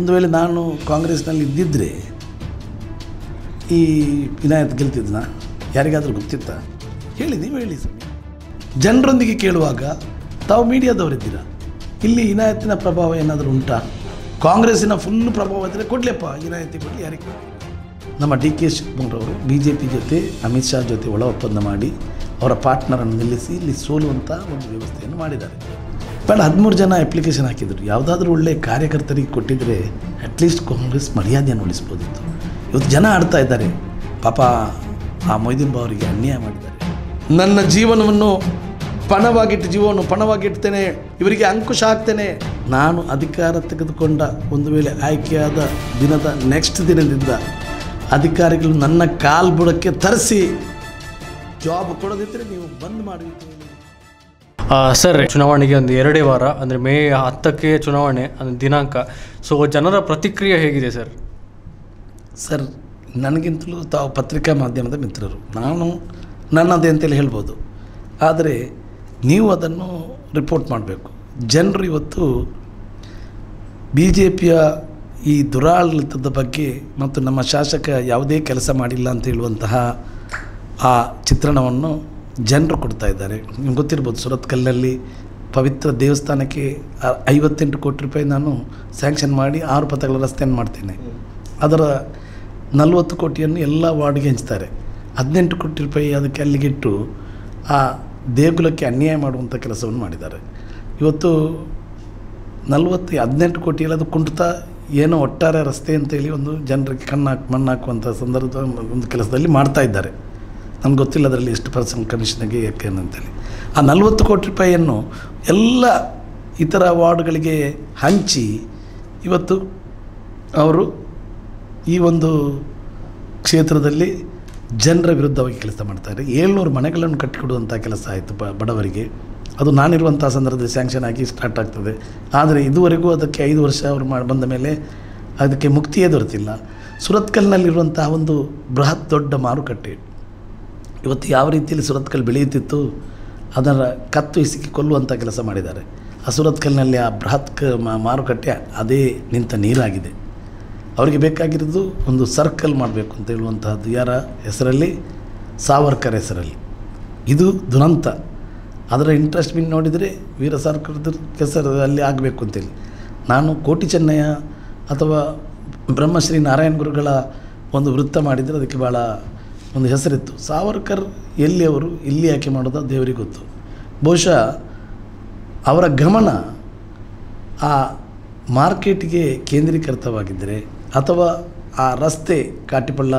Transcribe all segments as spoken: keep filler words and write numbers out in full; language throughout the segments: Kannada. ಒಂದು ವೇಳೆ ನಾನು ಕಾಂಗ್ರೆಸ್ನಲ್ಲಿ ಇದ್ದಿದ್ದರೆ ಈ ಇನಾಯತ್ ಗೆಲ್ತಿದ್ನಾ? ಯಾರಿಗಾದರೂ ಗೊತ್ತಿತ್ತಾ? ಹೇಳಿ, ನೀವು ಹೇಳಿ ಸ್ವಾಮಿ. ಜನರೊಂದಿಗೆ ಕೇಳುವಾಗ ತಾವು ಮೀಡಿಯಾದವರಿದ್ದೀರಾ, ಇಲ್ಲಿ ಇನಾಯತಿನ ಪ್ರಭಾವ ಏನಾದರೂ ಉಂಟಾ? ಕಾಂಗ್ರೆಸ್ಸಿನ ಫುಲ್ ಪ್ರಭಾವ ಇದ್ದರೆ ಕೊಡಲಿಪ್ಪ, ಇನಾಯತಿ ಕೊಡಲಿ, ಯಾರಿಗೆ? ನಮ್ಮ ಡಿ ಕೆ ಶಿವಕುಮಾರ್ರವರು ಬಿ ಜೆ ಪಿ ಜೊತೆ ಅಮಿತ್ ಶಾ ಜೊತೆ ಒಳ ಒಪ್ಪಂದ ಮಾಡಿ ಅವರ ಪಾರ್ಟ್ನರನ್ನು ನಿಲ್ಲಿಸಿ ಇಲ್ಲಿ ಸೋಲುವಂಥ ಒಂದು ವ್ಯವಸ್ಥೆಯನ್ನು ಮಾಡಿದ್ದಾರೆ. ಬೇಡ, ಹದಿಮೂರು ಜನ ಅಪ್ಲಿಕೇಶನ್ ಹಾಕಿದ್ರು. ಯಾವುದಾದ್ರೂ ಒಳ್ಳೆಯ ಕಾರ್ಯಕರ್ತರಿಗೆ ಕೊಟ್ಟಿದ್ದರೆ ಅಟ್ಲೀಸ್ಟ್ ಕಾಂಗ್ರೆಸ್ ಮರ್ಯಾದೆಯನ್ನು ಉಳಿಸ್ಬೋದಿತ್ತು. ಇವತ್ತು ಜನ ಆಡ್ತಾ ಇದ್ದಾರೆ. ಪಾಪ ಆ ಮೊಯ್ದೀನ್ ಬಾವರಿಗೆ ಅನ್ಯಾಯ ಮಾಡಿದ್ದಾರೆ. ನನ್ನ ಜೀವನವನ್ನು ಪಣವಾಗಿಟ್ಟು ಜೀವವನ್ನು ಪಣವಾಗಿಡ್ತೇನೆ, ಇವರಿಗೆ ಅಂಕುಶ ಹಾಕ್ತೇನೆ. ನಾನು ಅಧಿಕಾರ ತೆಗೆದುಕೊಂಡ ಒಂದು ವೇಳೆ ಆಯ್ಕೆಯಾದ ದಿನದ ನೆಕ್ಸ್ಟ್ ದಿನದಿಂದ ಅಧಿಕಾರಿಗಳು ನನ್ನ ಕಾಲ್ಬುಡಕ್ಕೆ ತರಿಸಿ ಜಾಬ್ ಕೊಡದಿದ್ದರೆ ನೀವು ಬಂದ್ ಮಾಡಿರ್ತೀವಿ. ಸರ್, ಚುನಾವಣೆಗೆ ಒಂದು ಎರಡೇ ವಾರ, ಅಂದರೆ ಮೇ ಹತ್ತಕ್ಕೆ ಚುನಾವಣೆ ಅಂದರೆ ದಿನಾಂಕ. ಸೊ ಜನರ ಪ್ರತಿಕ್ರಿಯೆ ಹೇಗಿದೆ ಸರ್? ಸರ್, ನನಗಿಂತಲೂ ತಾವು ಪತ್ರಿಕಾ ಮಾಧ್ಯಮದ ಮಿತ್ರರು, ನಾನು ನನ್ನದೇ ಅಂತೇಳಿ ಹೇಳ್ಬೋದು. ಆದರೆ ನೀವು ಅದನ್ನು ರಿಪೋರ್ಟ್ ಮಾಡಬೇಕು. ಜನರು ಇವತ್ತು ಬಿ ಜೆ ಪಿಯ ಈ ದುರಾಡಳಿತದ ಬಗ್ಗೆ ಮತ್ತು ನಮ್ಮ ಶಾಸಕ ಯಾವುದೇ ಕೆಲಸ ಮಾಡಿಲ್ಲ ಅಂತ ಹೇಳುವಂತಹ ಆ ಚಿತ್ರಣವನ್ನು ಜನರು ಕೊಡ್ತಾ ಇದ್ದಾರೆ. ನಿಮ್ಗೆ ಗೊತ್ತಿರ್ಬೋದು, ಸುರತ್ಕಲ್ನಲ್ಲಿ ಪವಿತ್ರ ದೇವಸ್ಥಾನಕ್ಕೆ ಐವತ್ತೆಂಟು ಕೋಟಿ ರೂಪಾಯಿ ನಾನು ಸ್ಯಾಂಕ್ಷನ್ ಮಾಡಿ ಆರು ಪಥಗಳ ರಸ್ತೆಯನ್ನು ಮಾಡ್ತೇನೆ. ಅದರ ನಲವತ್ತು ಕೋಟಿಯನ್ನು ಎಲ್ಲ ವಾರ್ಡ್ಗೆ ಹಂಚ್ತಾರೆ. ಹದಿನೆಂಟು ಕೋಟಿ ರೂಪಾಯಿ ಅದಕ್ಕೆ ಅಲ್ಲಿಗಿಟ್ಟು ಆ ದೇಗುಲಕ್ಕೆ ಅನ್ಯಾಯ ಮಾಡುವಂಥ ಕೆಲಸವನ್ನು ಮಾಡಿದ್ದಾರೆ. ಇವತ್ತು ನಲವತ್ತು ಹದಿನೆಂಟು ಕೋಟಿಯಲ್ಲಿ ಅದು ಕುಂಟುತ್ತಾ ಏನೋ ಒಟ್ಟಾರೆ ರಸ್ತೆ ಅಂತೇಳಿ ಒಂದು ಜನರಿಗೆ ಕಣ್ಣಾಕಿ ಮಣ್ಣಾಕುವಂಥ ಸಂದರ್ಭ ಒಂದು ಕೆಲಸದಲ್ಲಿ ಮಾಡ್ತಾ ಇದ್ದಾರೆ. ನಮ್ಗೆ ಗೊತ್ತಿಲ್ಲ ಅದರಲ್ಲಿ ಎಷ್ಟು ಪರ್ಸೆಂಟ್ ಕಮಿಷನ್ಗೆ ಯಾಕೆ ಅಂತೇಳಿ. ಆ ನಲ್ವತ್ತು ಕೋಟಿ ರೂಪಾಯಿಯನ್ನು ಎಲ್ಲ ಇತರ ವಾರ್ಡ್ಗಳಿಗೆ ಹಂಚಿ ಇವತ್ತು ಅವರು ಈ ಒಂದು ಕ್ಷೇತ್ರದಲ್ಲಿ ಜನರ ವಿರುದ್ಧವಾಗಿ ಕೆಲಸ ಮಾಡ್ತಾರೆ. ಏಳ್ನೂರು ಮನೆಗಳನ್ನು ಕಟ್ಟಿಕೊಡುವಂಥ ಕೆಲಸ ಆಯಿತು ಬಡವರಿಗೆ. ಅದು ನಾನಿರುವಂಥ ಸಂದರ್ಭದಲ್ಲಿ ಸ್ಯಾಂಕ್ಷನ್ ಆಗಿ ಸ್ಟಾರ್ಟ್ ಆಗ್ತದೆ. ಆದರೆ ಇದುವರೆಗೂ ಅದಕ್ಕೆ ಐದು ವರ್ಷ ಅವರು ಮಾಡಿ ಬಂದ ಮೇಲೆ ಅದಕ್ಕೆ ಮುಕ್ತಿಯೇ ದೊರೆತಿಲ್ಲ. ಸುರತ್ಕಲ್ನಲ್ಲಿರುವಂತಹ ಒಂದು ಬೃಹತ್ ದೊಡ್ಡ ಮಾರುಕಟ್ಟೆ ಇವತ್ತು ಯಾವ ರೀತಿಯಲ್ಲಿ ಸುರತ್ಕಲ್ ಬೆಳೆಯುತ್ತಿತ್ತು ಅದರ ಕತ್ತು ಹಿಸುಕಿ ಕೊಲ್ಲುವಂಥ ಕೆಲಸ ಮಾಡಿದ್ದಾರೆ. ಆ ಸುರತ್ಕಲ್ನಲ್ಲಿ ಆ ಬೃಹತ್ ಮಾರುಕಟ್ಟೆ ಅದೇ ನಿಂತ ನೀರಾಗಿದೆ. ಅವರಿಗೆ ಬೇಕಾಗಿರೋದು ಒಂದು ಸರ್ಕಲ್ ಮಾಡಬೇಕು ಅಂತ ಹೇಳುವಂತಹದ್ದು. ಯಾರ ಹೆಸರಲ್ಲಿ? ಸಾವರ್ಕರ್ ಹೆಸರಲ್ಲಿ. ಇದು ದುರಂತ. ಅದರ ಇಂಟ್ರೆಸ್ಟ್ ಬಿನ್ ನೋಡಿದರೆ ವೀರ ಸಾವರ್ಕರ್ದ ಹೆಸರಲ್ಲಿ ಆಗಬೇಕು ಅಂತೇಳಿ. ನಾನು ಕೋಟಿ ಚೆನ್ನಯ್ಯ ಅಥವಾ ಬ್ರಹ್ಮಶ್ರೀ ನಾರಾಯಣ ಗುರುಗಳ ಒಂದು ವೃತ್ತ ಮಾಡಿದರೆ ಅದಕ್ಕೆ ಭಾಳ ಒಂದು ಹೆಸರಿತ್ತು. ಸಾವರ್ಕರ್ ಎಲ್ಲಿಯವರು, ಇಲ್ಲಿ ಯಾಕೆ ಮಾಡೋದು ದೇವರಿಗೆ ಗೊತ್ತು. ಬಹುಶಃ ಅವರ ಗಮನ ಆ ಮಾರ್ಕೆಟ್ಗೆ ಕೇಂದ್ರೀಕೃತವಾಗಿದ್ದರೆ ಅಥವಾ ಆ ರಸ್ತೆ ಕಾಟಿಪಳ್ಳ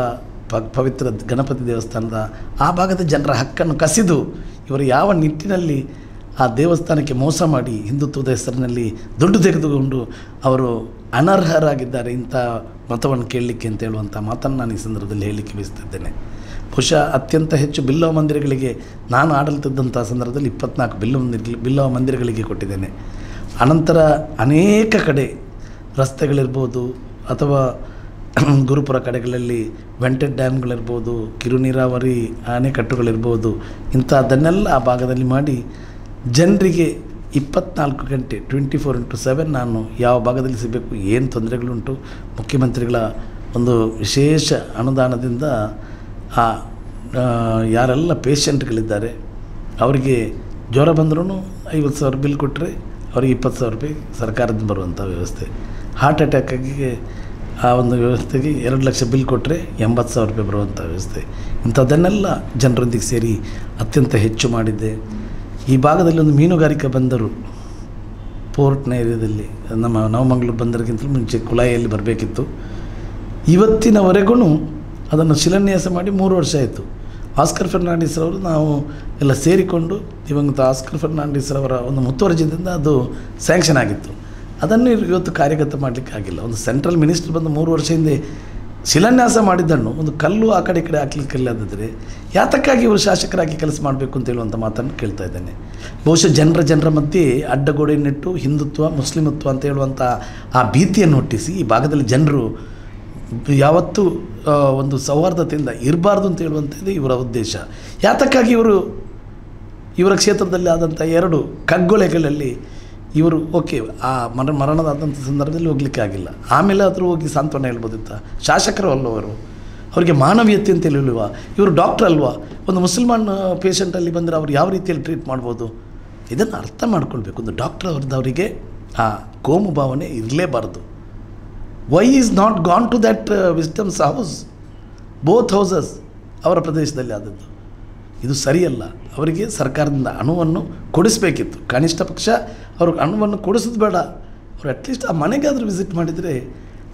ಪವಿತ್ರ ಗಣಪತಿ ದೇವಸ್ಥಾನದ ಆ ಭಾಗದ ಜನರ ಹಕ್ಕನ್ನು ಕಸಿದು ಇವರು ಯಾವ ನಿಟ್ಟಿನಲ್ಲಿ ಆ ದೇವಸ್ಥಾನಕ್ಕೆ ಮೋಸ ಮಾಡಿ ಹಿಂದುತ್ವದ ಹೆಸರಿನಲ್ಲಿ ದುಡ್ಡು ತೆಗೆದುಕೊಂಡು ಅವರು ಅನರ್ಹರಾಗಿದ್ದಾರೆ ಇಂಥ ಮತವನ್ನು ಕೇಳಲಿಕ್ಕೆ ಅಂತ ಹೇಳುವಂಥ ಮಾತನ್ನು ನಾನು ಈ ಸಂದರ್ಭದಲ್ಲಿ ಹೇಳಲಿಕ್ಕೆ ಬಯಸ್ತಿದ್ದೇನೆ. ಬಹುಶಃ ಅತ್ಯಂತ ಹೆಚ್ಚು ಬಿಲ್ಲವ ಮಂದಿರಗಳಿಗೆ ನಾನು ಆಡಲ್ತಿದ್ದಂಥ ಸಂದರ್ಭದಲ್ಲಿ ಇಪ್ಪತ್ನಾಲ್ಕು ಬಿಲ್ಲವ ಮಂದಿರ ಬಿಲ್ಲವ ಮಂದಿರಗಳಿಗೆ ಕೊಟ್ಟಿದ್ದೇನೆ. ಅನಂತರ ಅನೇಕ ಕಡೆ ರಸ್ತೆಗಳಿರ್ಬೋದು ಅಥವಾ ಗುರುಪುರ ಕಡೆಗಳಲ್ಲಿ ವೆಂಟೆಡ್ ಡ್ಯಾಮ್ಗಳಿರ್ಬೋದು, ಕಿರು ನೀರಾವರಿ ಅಣೆಕಟ್ಟುಗಳಿರ್ಬೋದು, ಇಂಥದ್ದನ್ನೆಲ್ಲ ಆ ಭಾಗದಲ್ಲಿ ಮಾಡಿ ಜನರಿಗೆ ಇಪ್ಪತ್ತ್ನಾಲ್ಕು ಗಂಟೆ ಟ್ವೆಂಟಿ ಫೋರ್ ಇಂಟು ಸೆವೆನ್ ನಾನು ಯಾವ ಭಾಗದಲ್ಲಿ ಸಿಗಬೇಕು, ಏನು ತೊಂದರೆಗಳುಂಟು, ಮುಖ್ಯಮಂತ್ರಿಗಳ ಒಂದು ವಿಶೇಷ ಅನುದಾನದಿಂದ ಆ ಯಾರೆಲ್ಲ ಪೇಷಂಟ್ಗಳಿದ್ದಾರೆ ಅವರಿಗೆ ಜ್ವರ ಬಂದ್ರೂ ಐವತ್ತು ಸಾವಿರ ಬಿಲ್ ಕೊಟ್ಟರೆ ಅವರಿಗೆ ಇಪ್ಪತ್ತು ಸಾವಿರ ರೂಪಾಯಿ ಸರ್ಕಾರದಿಂದ ಬರುವಂಥ ವ್ಯವಸ್ಥೆ. ಹಾರ್ಟ್ ಅಟ್ಯಾಕಿಗೆ ಆ ಒಂದು ವ್ಯವಸ್ಥೆಗೆ ಎರಡು ಲಕ್ಷ ಬಿಲ್ ಕೊಟ್ಟರೆ ಎಂಬತ್ತು ಸಾವಿರ ರೂಪಾಯಿ ಬರುವಂಥ ವ್ಯವಸ್ಥೆ. ಇಂಥದ್ದನ್ನೆಲ್ಲ ಜನರೊಂದಿಗೆ ಸೇರಿ ಅತ್ಯಂತ ಹೆಚ್ಚು ಮಾಡಿದ್ದೆ. ಈ ಭಾಗದಲ್ಲಿ ಒಂದು ಮೀನುಗಾರಿಕೆ ಬಂದರು ಪೋರ್ಟ್ನ ಏರಿಯಾದಲ್ಲಿ ನಮ್ಮ ನವಮಂಗಳೂರು ಬಂದರಿಗಿಂತಲೂ ಮುಂಚೆ ಕುಲಾಯಲ್ಲಿ ಬರಬೇಕಿತ್ತು. ಇವತ್ತಿನವರೆಗೂ ಅದನ್ನು ಶಿಲಾನ್ಯಾಸ ಮಾಡಿ ಮೂರು ವರ್ಷ ಆಯಿತು. ಆಸ್ಕರ್ ಫರ್ನಾಂಡಿಸ್ರವರು ನಾವು ಎಲ್ಲ ಸೇರಿಕೊಂಡು ಇವಂತ ಆಸ್ಕರ್ ಫರ್ನಾಂಡಿಸ್ರವರ ಒಂದು ಮುತುವರ್ಜಿಯಿಂದ ಅದು ಸ್ಯಾಂಕ್ಷನ್ ಆಗಿತ್ತು. ಅದನ್ನು ಇವತ್ತು ಕಾರ್ಯಗತ ಮಾಡಲಿಕ್ಕೆ ಆಗಿಲ್ಲ. ಒಂದು ಸೆಂಟ್ರಲ್ ಮಿನಿಸ್ಟರ್ ಬಂದು ಮೂರು ವರ್ಷ ಹಿಂದೆ ಶಿಲಾನ್ಯಾಸ ಮಾಡಿದ್ದನ್ನು ಒಂದು ಕಲ್ಲು ಆ ಕಡೆ ಈ ಕಡೆ ಹಾಕ್ಲಿಕ್ಕಿಲ್ಲದಿದ್ದರೆ ಯಾತಕ್ಕಾಗಿ ಇವರು ಶಾಸಕರಾಗಿ ಕೆಲಸ ಮಾಡಬೇಕು ಅಂತ ಹೇಳುವಂಥ ಮಾತನ್ನು ಕೇಳ್ತಾ ಇದ್ದೇನೆ. ಬಹುಶಃ ಜನರ ಜನರ ಮಧ್ಯೆ ಅಡ್ಡಗೋಡೆಯನ್ನಿಟ್ಟು ಹಿಂದುತ್ವ ಮುಸ್ಲಿಮತ್ವ ಅಂತ ಹೇಳುವಂಥ ಆ ಭೀತಿಯನ್ನು ಹುಟ್ಟಿಸಿ ಈ ಭಾಗದಲ್ಲಿ ಜನರು ಯಾವತ್ತೂ ಒಂದು ಸೌಹಾರ್ದತೆಯಿಂದ ಇರಬಾರ್ದು ಅಂತ ಹೇಳುವಂಥದ್ದು ಇವರ ಉದ್ದೇಶ. ಯಾತಕ್ಕಾಗಿ ಇವರು ಇವರ ಕ್ಷೇತ್ರದಲ್ಲಿ ಆದಂಥ ಎರಡು ಕಗ್ಗೊಲೆಗಳಲ್ಲಿ ಇವರು ಓಕೆ ಆ ಮರ ಮರಣದಾದಂಥ ಸಂದರ್ಭದಲ್ಲಿ ಹೋಗ್ಲಿಕ್ಕೆ ಆಗಿಲ್ಲ, ಆಮೇಲೆ ಆದರೂ ಹೋಗಿ ಸಾಂತ್ವನ ಹೇಳ್ಬೋದಿತ್ತ? ಶಾಸಕರು ಅಲ್ಲವರು, ಅವರಿಗೆ ಮಾನವೀಯತೆ ಅಂತ ಹೇಳಿಲ್ವಾ? ಇವರು ಡಾಕ್ಟ್ರ್ ಅಲ್ವಾ? ಒಂದು ಮುಸಲ್ಮಾನ್ ಪೇಷಂಟಲ್ಲಿ ಬಂದರೆ ಅವ್ರು ಯಾವ ರೀತಿಯಲ್ಲಿ ಟ್ರೀಟ್ ಮಾಡ್ಬೋದು? ಇದನ್ನು ಅರ್ಥ ಮಾಡ್ಕೊಳ್ಬೇಕು. ಒಂದು ಡಾಕ್ಟ್ರ್ ಅವ್ರದ್ದವರಿಗೆ ಆ ಕೋಮು ಭಾವನೆ ಇರಲೇಬಾರ್ದು. Why is not gone to that wisdom's house, both houses ಅವರ ಪ್ರದೇಶದಲ್ಲಿ ಆದದ್ದು. ಇದು ಸರಿಯಲ್ಲ. ಅವರಿಗೆ ಸರ್ಕಾರದಿಂದ ಅಣುವನ್ನು ಕೊಡಿಸಬೇಕಿತ್ತು. ಕನಿಷ್ಠ ಪಕ್ಷ ಅವ್ರಿಗೆ ಅಣುವನ್ನು ಕೊಡಿಸೋದು ಬೇಡ. ಅವರು ಅಟ್ಲೀಸ್ಟ್ ಆ ಮನೆಗಾದರೂ ವಿಸಿಟ್ ಮಾಡಿದರೆ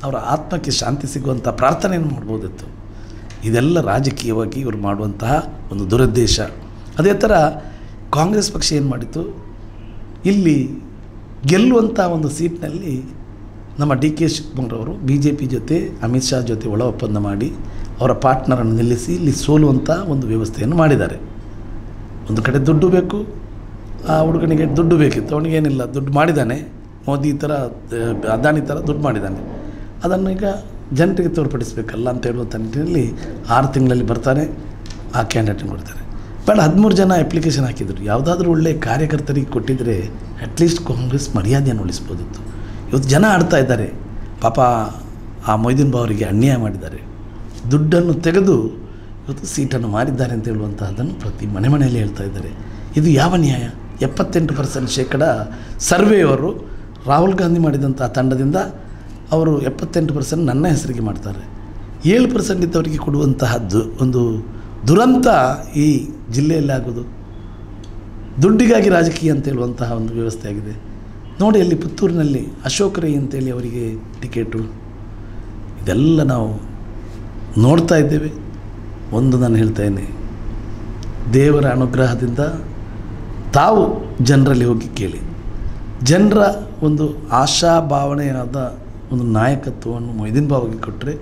ಅವರ ಆತ್ಮಕ್ಕೆ ಶಾಂತಿ ಸಿಗುವಂಥ ಪ್ರಾರ್ಥನೆಯನ್ನು ಮಾಡ್ಬೋದಿತ್ತು. ಇದೆಲ್ಲ ರಾಜಕೀಯವಾಗಿ ಇವರು ಮಾಡುವಂತಹ ಒಂದು ದುರುದ್ದೇಶ. ಅದೇ ಥರ ಕಾಂಗ್ರೆಸ್ ಪಕ್ಷ ಏನು ಮಾಡಿತು, ಇಲ್ಲಿ ಗೆಲ್ಲುವಂಥ ಒಂದು ಸೀಟ್ನಲ್ಲಿ ನಮ್ಮ ಡಿ ಕೆ ಶಿವಕುಮಾರ್ರವರು ಬಿ ಜೆ ಪಿ ಜೊತೆ ಅಮಿತ್ ಶಾ ಜೊತೆ ಒಳ ಒಪ್ಪಂದ ಮಾಡಿ ಅವರ ಪಾರ್ಟ್ನರನ್ನು ನಿಲ್ಲಿಸಿ ಇಲ್ಲಿ ಸೋಲುವಂಥ ಒಂದು ವ್ಯವಸ್ಥೆಯನ್ನು ಮಾಡಿದ್ದಾರೆ. ಒಂದು ಕಡೆ ದುಡ್ಡು ಬೇಕು, ಆ ಹುಡುಗನಿಗೆ ದುಡ್ಡು ಬೇಕಿತ್ತು, ಅವನಿಗೇನಿಲ್ಲ, ದುಡ್ಡು ಮಾಡಿದ್ದಾನೆ. ಮೋದಿ ಥರ ಅದಾನಿ ಥರ ದುಡ್ಡು ಮಾಡಿದ್ದಾನೆ, ಅದನ್ನು ಈಗ ಜನರಿಗೆ ತೋರ್ಪಡಿಸಬೇಕಲ್ಲ ಅಂತ ಹೇಳುವಂಥ ನಿಟ್ಟಿನಲ್ಲಿ ಆರು ತಿಂಗಳಲ್ಲಿ ಬರ್ತಾರೆ, ಆ ಕ್ಯಾಂಡಿಡೇಟ್ನ ಕೊಡ್ತಾರೆ. ಬಟ್ ಹದಿಮೂರು ಜನ ಅಪ್ಲಿಕೇಶನ್ ಹಾಕಿದ್ರು. ಯಾವುದಾದ್ರೂ ಒಳ್ಳೆಯ ಕಾರ್ಯಕರ್ತರಿಗೆ ಕೊಟ್ಟಿದ್ದರೆ ಅಟ್ಲೀಸ್ಟ್ ಕಾಂಗ್ರೆಸ್ ಮರ್ಯಾದೆಯನ್ನು ಉಳಿಸ್ಬೋದಿತ್ತು. ಇವತ್ತು ಜನ ಆಡ್ತಾ ಇದ್ದಾರೆ. ಪಾಪ ಆ ಮೊಯ್ದೀನ್ ಬಾವರಿಗೆ ಅನ್ಯಾಯ ಮಾಡಿದ್ದಾರೆ, ದುಡ್ಡನ್ನು ತೆಗೆದು ಇವತ್ತು ಸೀಟನ್ನು ಮಾರಿದ್ದಾರೆ ಅಂತ ಹೇಳುವಂತಹದ್ದನ್ನು ಪ್ರತಿ ಮನೆ ಮನೆಯಲ್ಲಿ ಹೇಳ್ತಾ ಇದ್ದಾರೆ. ಇದು ಯಾವ ನ್ಯಾಯ? ಎಪ್ಪತ್ತೆಂಟು ಪರ್ಸೆಂಟ್ ಶೇಕಡ ಸರ್ವೇಯವರು ರಾಹುಲ್ ಗಾಂಧಿ ಮಾಡಿದಂಥ ತಂಡದಿಂದ ಅವರು ಎಪ್ಪತ್ತೆಂಟು ಪರ್ಸೆಂಟ್ ನನ್ನ ಹೆಸರಿಗೆ ಮಾಡ್ತಾರೆ. ಏಳು ಪರ್ಸೆಂಟ್ ಇದ್ದವರಿಗೆ ಕೊಡುವಂತಹದ್ದು ಒಂದು ದುರಂತ ಈ ಜಿಲ್ಲೆಯಲ್ಲಿ ಆಗೋದು. ದುಡ್ಡಿಗಾಗಿ ರಾಜಕೀಯ ಅಂತ ಹೇಳುವಂತಹ ಒಂದು ವ್ಯವಸ್ಥೆ ಆಗಿದೆ. ನೋಡಿ, ಅಲ್ಲಿ ಪುತ್ತೂರಿನಲ್ಲಿ ಅಶೋಕ್ ರೈ ಅಂತೇಳಿ ಅವರಿಗೆ ಟಿಕೆಟು. ಇದೆಲ್ಲ ನಾವು ನೋಡ್ತಾ ಇದ್ದೇವೆ. ಒಂದು ನಾನು ಹೇಳ್ತೇನೆ, ದೇವರ ಅನುಗ್ರಹದಿಂದ ತಾವು ಜನರಲ್ಲಿ ಹೋಗಿ ಕೇಳಿ, ಜನರ ಒಂದು ಆಶಾಭಾವನೆಯಾದ ಒಂದು ನಾಯಕತ್ವವನ್ನು ಮೊಯ್ದೀನ್ ಬಾವಗೆ ಕೊಟ್ಟರೆ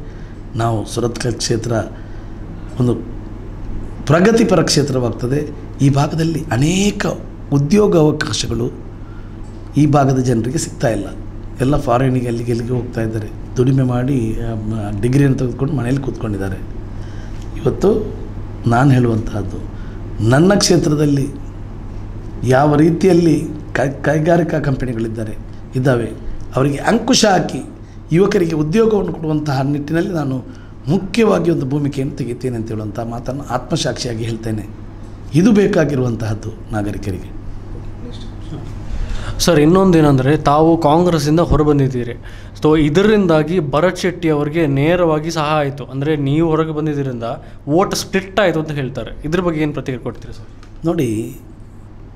ನಾವು ಸುರತ್ಕಲ್ ಕ್ಷೇತ್ರ ಒಂದು ಪ್ರಗತಿಪರ ಕ್ಷೇತ್ರವಾಗ್ತದೆ. ಈ ಭಾಗದಲ್ಲಿ ಅನೇಕ ಉದ್ಯೋಗ ಅವಕಾಶಗಳು ಈ ಭಾಗದ ಜನರಿಗೆ ಸಿಗ್ತಾ ಇಲ್ಲ. ಎಲ್ಲ ಫಾರಿನಿಗೆ ಅಲ್ಲಿಗೆ ಅಲ್ಲಿಗೆ ಹೋಗ್ತಾ ಇದ್ದಾರೆ, ದುಡಿಮೆ ಮಾಡಿ ಡಿಗ್ರಿಯನ್ನು ತೆಗೆದುಕೊಂಡು ಮನೆಯಲ್ಲಿ ಕೂತ್ಕೊಂಡಿದ್ದಾರೆ. ಇವತ್ತು ನಾನು ಹೇಳುವಂತಹದ್ದು, ನನ್ನ ಕ್ಷೇತ್ರದಲ್ಲಿ ಯಾವ ರೀತಿಯಲ್ಲಿ ಕೈ ಕೈಗಾರಿಕಾ ಕಂಪನಿಗಳಿದ್ದಾರೆ ಇದ್ದಾವೆ, ಅವರಿಗೆ ಅಂಕುಶ ಹಾಕಿ ಯುವಕರಿಗೆ ಉದ್ಯೋಗವನ್ನು ಕೊಡುವಂತಹ ನಿಟ್ಟಿನಲ್ಲಿ ನಾನು ಮುಖ್ಯವಾಗಿ ಒಂದು ಭೂಮಿಕೆಯನ್ನು ತೆಗಿತೇನೆ ಅಂತ ಹೇಳುವಂಥ ಮಾತನ್ನು ಆತ್ಮಸಾಕ್ಷಿಯಾಗಿ ಹೇಳ್ತೇನೆ. ಇದು ಬೇಕಾಗಿರುವಂತಹದ್ದು ನಾಗರಿಕರಿಗೆ. ಸರ್, ಇನ್ನೊಂದೇನೆಂದರೆ, ತಾವು ಕಾಂಗ್ರೆಸ್ಸಿಂದ ಹೊರಬಂದಿದ್ದೀರಿ, ಸೊ ಇದರಿಂದಾಗಿ ಭರತ್ ಶೆಟ್ಟಿ ಅವರಿಗೆ ನೇರವಾಗಿ ಸಹ ಆಯಿತು. ಅಂದರೆ ನೀವು ಹೊರಗೆ ಬಂದಿದ್ದರಿಂದ ವೋಟ್ ಸ್ಪ್ಲಿಟ್ ಆಯಿತು ಅಂತ ಹೇಳ್ತಾರೆ. ಇದ್ರ ಬಗ್ಗೆ ಏನು ಪ್ರತಿಕ್ರಿಯೆ ಕೊಡ್ತೀರಿ ಸರ್? ನೋಡಿ,